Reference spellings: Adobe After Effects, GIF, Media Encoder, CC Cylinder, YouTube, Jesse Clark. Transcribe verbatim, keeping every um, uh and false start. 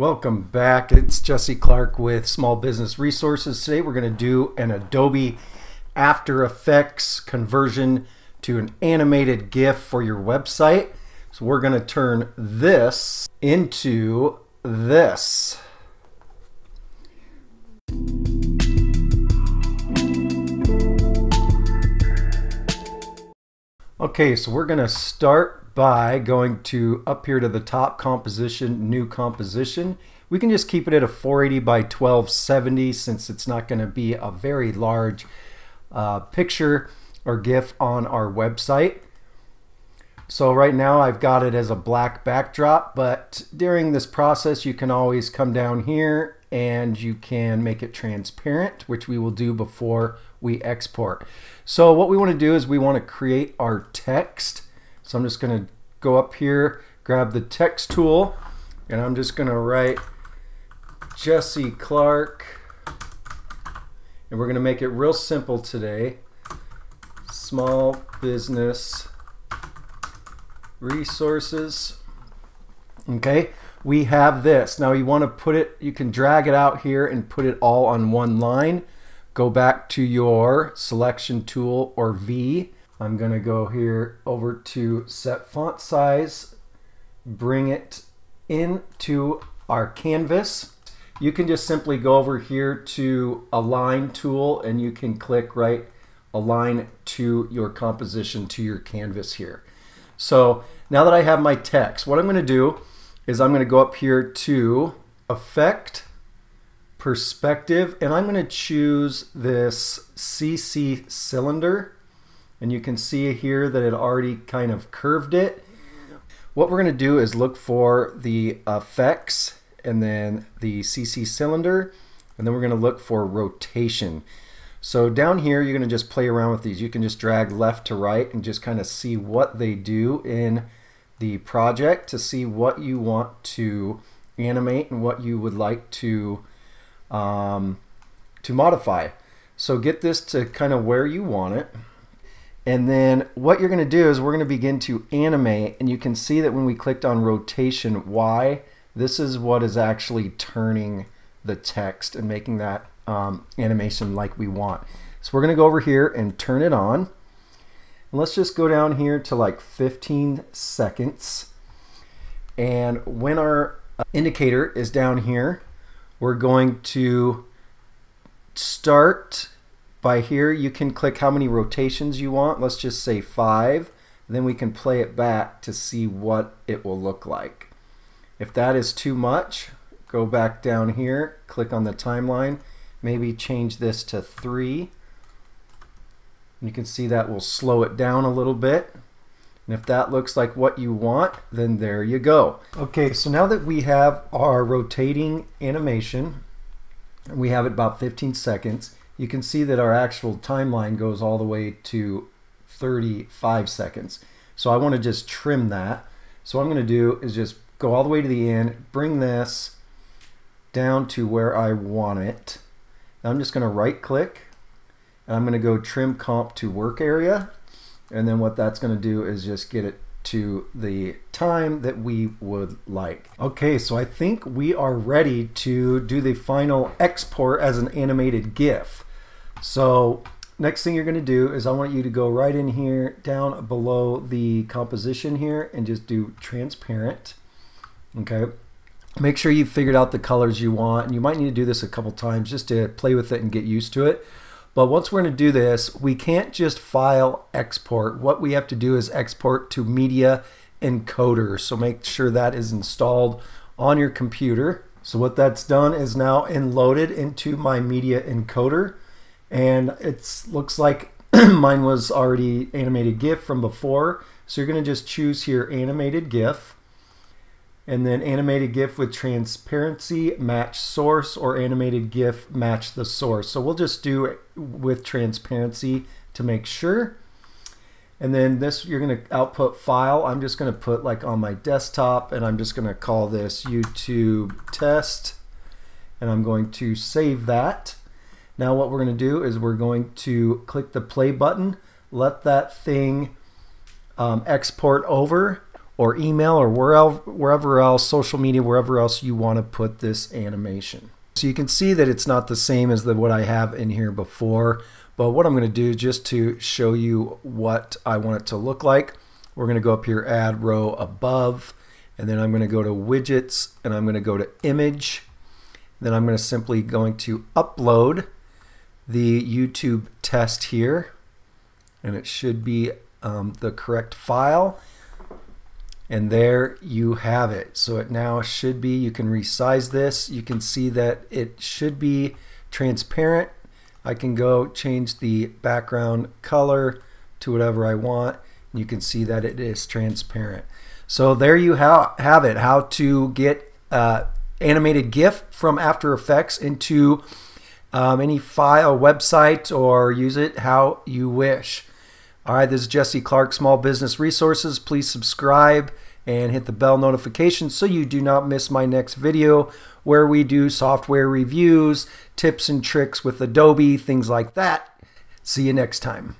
Welcome back. It's Jesse Clark with Small Business Resources. Today we're going to do an Adobe After Effects conversion to an animated GIF for your website. So we're going to turn this into this. Okay, so we're going to start by going to up here to the top, composition, new composition. We can just keep it at a four eighty by twelve seventy since it's not going to be a very large uh, picture or GIF on our website. So right now I've got it as a black backdrop, but during this process you can always come down here and you can make it transparent, which we will do before we export. So what we want to do is we want to create our text. So I'm just going to go up here, grab the text tool, and I'm just going to write Jesse Clark. And we're going to make it real simple today. Small Business Resources. Okay, we have this. Now you want to put it, you can drag it out here and put it all on one line. Go back to your selection tool or V. I'm going to go here over to set font size, bring it into our canvas. You can just simply go over here to align tool and you can click right align to your composition, to your canvas here. So now that I have my text, what I'm going to do is I'm going to go up here to effect, perspective, and I'm going to choose this C C cylinder, and you can see here that it already kind of curved it. What we're going to do is look for the effects and then the C C cylinder, and then we're going to look for rotation. So down here you're going to just play around with these. You can just drag left to right and just kind of see what they do in the project to see what you want to animate and what you would like to Um, to modify. So get this to kind of where you want it, and then what you're going to do is we're going to begin to animate, and you can see that when we clicked on rotation Y, this is what is actually turning the text and making that um, animation like we want. So we're going to go over here and turn it on, and let's just go down here to like fifteen seconds, and when our indicator is down here, we're going to start by here. You can click how many rotations you want. Let's just say five. Then we can play it back to see what it will look like. If that is too much, go back down here, click on the timeline, maybe change this to three. You can see that will slow it down a little bit. And if that looks like what you want, then there you go. Okay, so now that we have our rotating animation, and we have it about fifteen seconds, you can see that our actual timeline goes all the way to thirty-five seconds. So I want to just trim that. So what I'm going to do is just go all the way to the end, bring this down to where I want it. Now I'm just going to right click, and I'm going to go trim comp to work area. And then what that's going to do is just get it to the time that we would like. Okay, so I think we are ready to do the final export as an animated GIF. So next thing you're going to do is I want you to go right in here down below the composition here and just do transparent. Okay, make sure you figured out the colors you want, and you might need to do this a couple times just to play with it and get used to it. But once we're going to do this, we can't just file export. What we have to do is export to Media Encoder. So make sure that is installed on your computer. So what that's done is now loaded into my Media Encoder. And it looks like mine was already animated GIF from before. So you're going to just choose here animated GIF. And then animated GIF with transparency, match source, or animated GIF, match the source. So we'll just do it with transparency to make sure. And then this, you're going to output file. I'm just going to put like on my desktop, and I'm just going to call this YouTube test. And I'm going to save that. Now what we're going to do is we're going to click the play button, let that thing um, export over. or email or wherever, wherever else, social media, wherever else you want to put this animation. So you can see that it's not the same as the, what I have in here before, but what I'm going to do just to show you what I want it to look like, we're going to go up here, add row above, and then I'm going to go to widgets, and I'm going to go to image. Then I'm going to simply going to upload the YouTube test here, and it should be um, the correct file. And there you have it. So it now should be, you can resize this. You can see that it should be transparent. I can go change the background color to whatever I want. And you can see that it is transparent. So there you ha have it, how to get uh, animated GIF from After Effects into um, any file, website, or use it how you wish. All right, this is Jesse Clark, Small Business Resources. Please subscribe and hit the bell notification so you do not miss my next video where we do software reviews, tips and tricks with Adobe, things like that. See you next time.